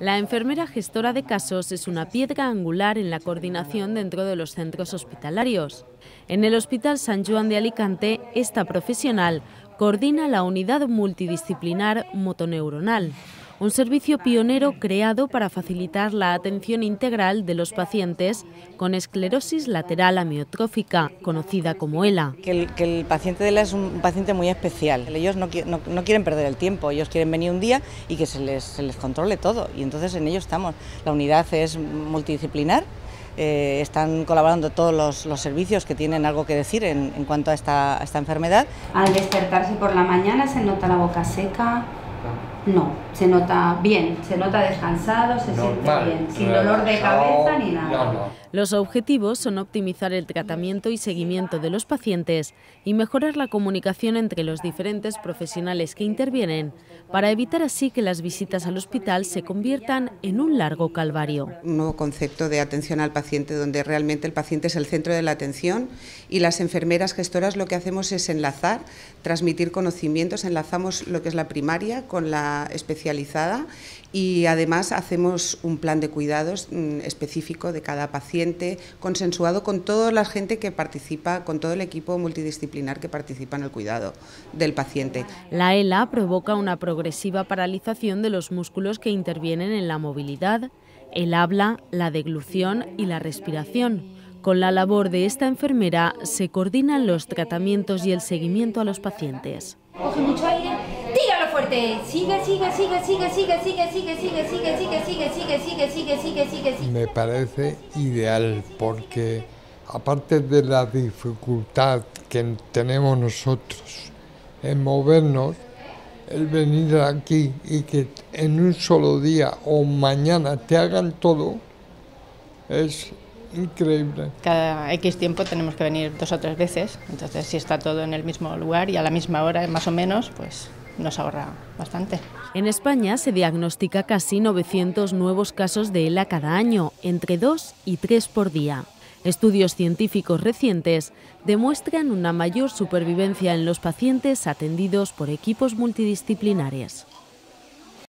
La enfermera gestora de casos es una piedra angular en la coordinación dentro de los centros hospitalarios. En el Hospital Sant Joan de Alicante, esta profesional coordina la unidad multidisciplinar motoneuronal, un servicio pionero creado para facilitar la atención integral de los pacientes con esclerosis lateral amiotrófica, conocida como ELA. Que el paciente de ELA es un paciente muy especial. Ellos no quieren perder el tiempo, ellos quieren venir un día y que se les controle todo. Y entonces en ello estamos. La unidad es multidisciplinar. Están colaborando todos los servicios que tienen algo que decir en cuanto a esta enfermedad. Al despertarse por la mañana, ¿se nota la boca seca? No, se nota bien, se nota descansado, se siente bien, sin dolor de cabeza ni nada. Los objetivos son optimizar el tratamiento y seguimiento de los pacientes y mejorar la comunicación entre los diferentes profesionales que intervienen, para evitar así que las visitas al hospital se conviertan en un largo calvario. Un nuevo concepto de atención al paciente, donde realmente el paciente es el centro de la atención, y las enfermeras gestoras lo que hacemos es enlazar, transmitir conocimientos, enlazamos lo que es la primaria con la especializada, y además hacemos un plan de cuidados específico de cada paciente, consensuado con toda la gente que participa, con todo el equipo multidisciplinar que participa en el cuidado del paciente. La ELA provoca una progresiva paralización de los músculos que intervienen en la movilidad, el habla, la deglución y la respiración. Con la labor de esta enfermera se coordinan los tratamientos y el seguimiento a los pacientes. Coge mucho aire, tíralo fuerte, sigue. Me parece ideal porque, aparte de la dificultad que tenemos nosotros en movernos, el venir aquí y que en un solo día o mañana te hagan todo es increíble. Cada X tiempo tenemos que venir 2 o 3 veces, entonces si está todo en el mismo lugar y a la misma hora más o menos, pues nos ahorra bastante. En España se diagnostica casi 900 nuevos casos de ELA cada año, entre 2 y 3 por día. Estudios científicos recientes demuestran una mayor supervivencia en los pacientes atendidos por equipos multidisciplinares.